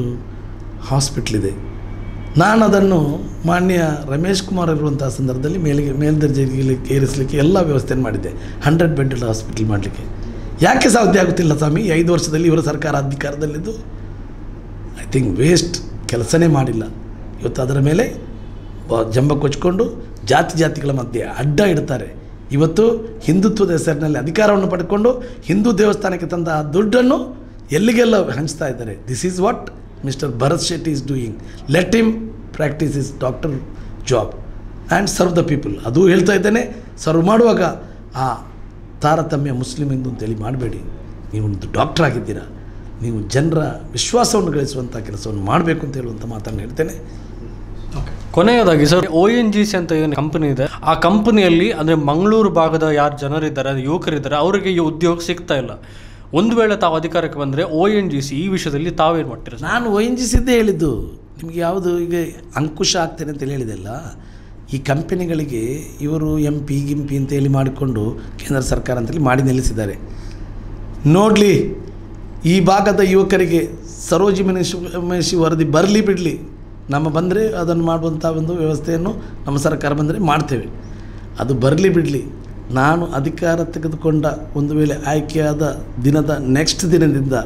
ಹಾಸ್ಪಿಟ್ಲಿದೆ. ನಾನು ಅದನ್ನು ಮಾನ್ಯ ರಮೇಶ್ ಕುಮಾರ್ ಇರುವಂಥ ಸಂದರ್ಭದಲ್ಲಿ ಮೇಲಿಗೆ ಮೇಲ್ದರ್ಜೆಗೆ ಏರಿಸಲಿಕ್ಕೆ ಎಲ್ಲ ವ್ಯವಸ್ಥೆಯನ್ನು ಮಾಡಿದ್ದೆ. ಹಂಡ್ರೆಡ್ ಬೆಡ್ ಹಾಸ್ಪಿಟ್ಲ್ ಮಾಡಲಿಕ್ಕೆ ಯಾಕೆ ಸಾಧ್ಯ ಆಗುತ್ತಿಲ್ಲ ಸ್ವಾಮಿ? ಐದು ವರ್ಷದಲ್ಲಿ ಇವರ ಸರ್ಕಾರ ಅಧಿಕಾರದಲ್ಲಿದ್ದು ಐ ಥಿಂಕ್ ವೇಸ್ಟ್ ಕೆಲಸನೇ ಮಾಡಿಲ್ಲ. ಇವತ್ತು ಅದರ ಮೇಲೆ ಜಂಬ ಕೊಚ್ಕೊಂಡು ಜಾತಿ ಜಾತಿಗಳ ಮಧ್ಯೆ ಅಡ್ಡ ಇಡ್ತಾರೆ. ಇವತ್ತು ಹಿಂದುತ್ವದ ಹೆಸರಿನಲ್ಲಿ ಅಧಿಕಾರವನ್ನು ಪಡೆದುಕೊಂಡು ಹಿಂದೂ ದೇವಸ್ಥಾನಕ್ಕೆ ತಂದ ಆ ದುಡ್ಡನ್ನು ಎಲ್ಲಿಗೆಲ್ಲ ಹಂಚ್ತಾ ಇದ್ದಾರೆ. This is what mister Bharat Shetty is doing. Let him practise his doctor job and serve the people. ಅದು ಹೇಳ್ತಾ ಇದ್ದೇನೆ, ಸರ್ವ್ ಮಾಡುವಾಗ ಆ ತಾರತಮ್ಯ ಮುಸ್ಲಿಮ್ ಹಿಂದೂ ಅಂತೇಳಿ ಮಾಡಬೇಡಿ. ನೀವೊಂದು ಡಾಕ್ಟರ್ ಆಗಿದ್ದೀರಾ, ನೀವು ಜನರ ವಿಶ್ವಾಸವನ್ನು ಗಳಿಸುವಂಥ ಕೆಲಸವನ್ನು ಮಾಡಬೇಕು ಅಂತ ಹೇಳುವಂಥ ಮಾತನ್ನು ಹೇಳ್ತೇನೆ. ಕೊನೆಯದಾಗಿ sir, O N G C ಅಂತ ಏನು ಕಂಪನಿ ಇದೆ, ಆ ಕಂಪನಿಯಲ್ಲಿ ಅಂದರೆ ಮಂಗಳೂರು ಭಾಗದ ಯಾರು ಜನರಿದ್ದಾರೆ, ಯುವಕರಿದ್ದಾರೆ, ಅವರಿಗೆ ಈ ಉದ್ಯೋಗ ಸಿಗ್ತಾ ಇಲ್ಲ. ಒಂದು ವೇಳೆ ತಾವು ಅಧಿಕಾರಕ್ಕೆ ಬಂದರೆ ಓ ಎನ್ ಜಿ ಸಿ ಈ ವಿಷಯದಲ್ಲಿ ತಾವೇನು ಮಾಡ್ತೀರಾ? ನಾನು ಓ ಎನ್ ಜಿ ಸಿದ್ದೇ ಹೇಳಿದ್ದು, ನಿಮಗೆ ಯಾವುದು ಈಗ ಅಂಕುಶ ಆಗ್ತೇನೆ ಅಂತೇಳಿ ಹೇಳಿದೆಲ್ಲ. ಈ ಕಂಪನಿಗಳಿಗೆ ಇವರು ಎಂ ಪಿ ಗಿಂಪಿ ಅಂತೇಳಿ ಮಾಡಿಕೊಂಡು ಕೇಂದ್ರ ಸರ್ಕಾರ ಅಂತೇಳಿ ಮಾಡಿ ನಿಲ್ಲಿಸಿದ್ದಾರೆ. ನೋಡಲಿ, ಈ ಭಾಗದ ಯುವಕರಿಗೆ ಸರೋಜಿ ಮನೇಶಿ ಮಹೇಶಿ ವರದಿ ಬರಲಿ ಬಿಡಲಿ, ನಮ್ಮ ಬಂದರೆ ಅದನ್ನು ಮಾಡುವಂಥ ಒಂದು ವ್ಯವಸ್ಥೆಯನ್ನು ನಮ್ಮ ಸರ್ಕಾರ ಬಂದರೆ ಮಾಡ್ತೇವೆ. ಅದು ಬರಲಿ ಬಿಡಲಿ, ನಾನು ಅಧಿಕಾರ ತೆಗೆದುಕೊಂಡ ಒಂದು ವೇಳೆ ಆಯ್ಕೆಯಾದ ದಿನದ ನೆಕ್ಸ್ಟ್ ದಿನದಿಂದ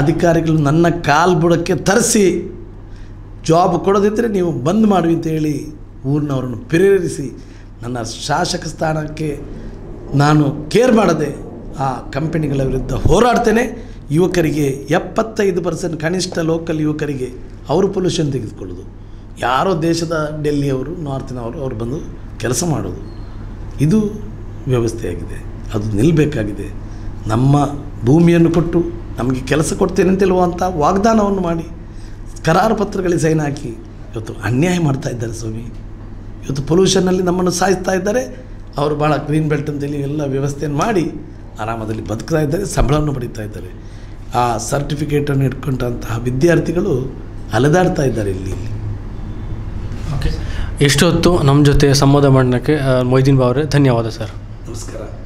ಅಧಿಕಾರಿಗಳು ನನ್ನ ಕಾಲ್ಬುಡಕ್ಕೆ ತರಿಸಿ ಜಾಬ್ ಕೊಡದಿದ್ದರೆ ನೀವು ಬಂದ್ ಮಾಡಿ ಅಂತ ಹೇಳಿ ಊರಿನವರನ್ನು ಪ್ರೇರಿಸಿ ನನ್ನ ಶಾಸಕ ಸ್ಥಾನಕ್ಕೆ ನಾನು ಕೇರ್ ಮಾಡದೆ ಆ ಕಂಪನಿಗಳ ವಿರುದ್ಧ ಹೋರಾಡ್ತೇನೆ. ಯುವಕರಿಗೆ ಎಪ್ಪತ್ತೈದು ಪರ್ಸೆಂಟ್ ಕನಿಷ್ಠ ಲೋಕಲ್ ಯುವಕರಿಗೆ ಅವರು ಪೊಲ್ಯೂಷನ್ ತೆಗೆದುಕೊಳ್ಳೋದು, ಯಾರೋ ದೇಶದ ಡೆಲ್ಲಿಯವರು ನಾರ್ತಿನವರು ಅವರು ಬಂದು ಕೆಲಸ ಮಾಡೋದು, ಇದು ವ್ಯವಸ್ಥೆಯಾಗಿದೆ. ಅದು ನಿಲ್ಲಬೇಕಾಗಿದೆ. ನಮ್ಮ ಭೂಮಿಯನ್ನು ಕೊಟ್ಟು ನಮಗೆ ಕೆಲಸ ಕೊಡ್ತೇನೆ ಅಂತೇಳುವಂಥ ವಾಗ್ದಾನವನ್ನು ಮಾಡಿ ಕರಾರು ಪತ್ರಗಳಿಗೆ ಸೈನ್ ಹಾಕಿ ಇವತ್ತು ಅನ್ಯಾಯ ಮಾಡ್ತಾ ಇದ್ದಾರೆ ಸ್ವಾಮಿ. ಇವತ್ತು ಪೊಲ್ಯೂಷನ್ನಲ್ಲಿ ನಮ್ಮನ್ನು ಸಾಯಿಸ್ತಾ ಇದ್ದಾರೆ. ಅವರು ಭಾಳ ಗ್ರೀನ್ ಬೆಲ್ಟ್ ಅಂತೇಳಿ ಎಲ್ಲ ವ್ಯವಸ್ಥೆಯನ್ನು ಮಾಡಿ ಆರಾಮದಲ್ಲಿ ಬದುಕ್ತಾ ಇದ್ದಾರೆ, ಸಂಬಳವನ್ನು ಪಡೀತಾ ಇದ್ದಾರೆ. ಆ ಸರ್ಟಿಫಿಕೇಟನ್ನು ಇಟ್ಕೊಂಡಂತಹ ವಿದ್ಯಾರ್ಥಿಗಳು ಅಲೆದಾಡ್ತಾ ಇದ್ದಾರೆ ಇಲ್ಲಿ. ಓಕೆ, ಇಷ್ಟೊತ್ತು ನಮ್ಮ ಜೊತೆ ಸಂವಾದ ಮಾಡೋಕ್ಕೆ ಮೊಯ್ದೀನ್ ಬಾವ್ರೆ, ಧನ್ಯವಾದ ಸರ್. ನಮಸ್ಕಾರ.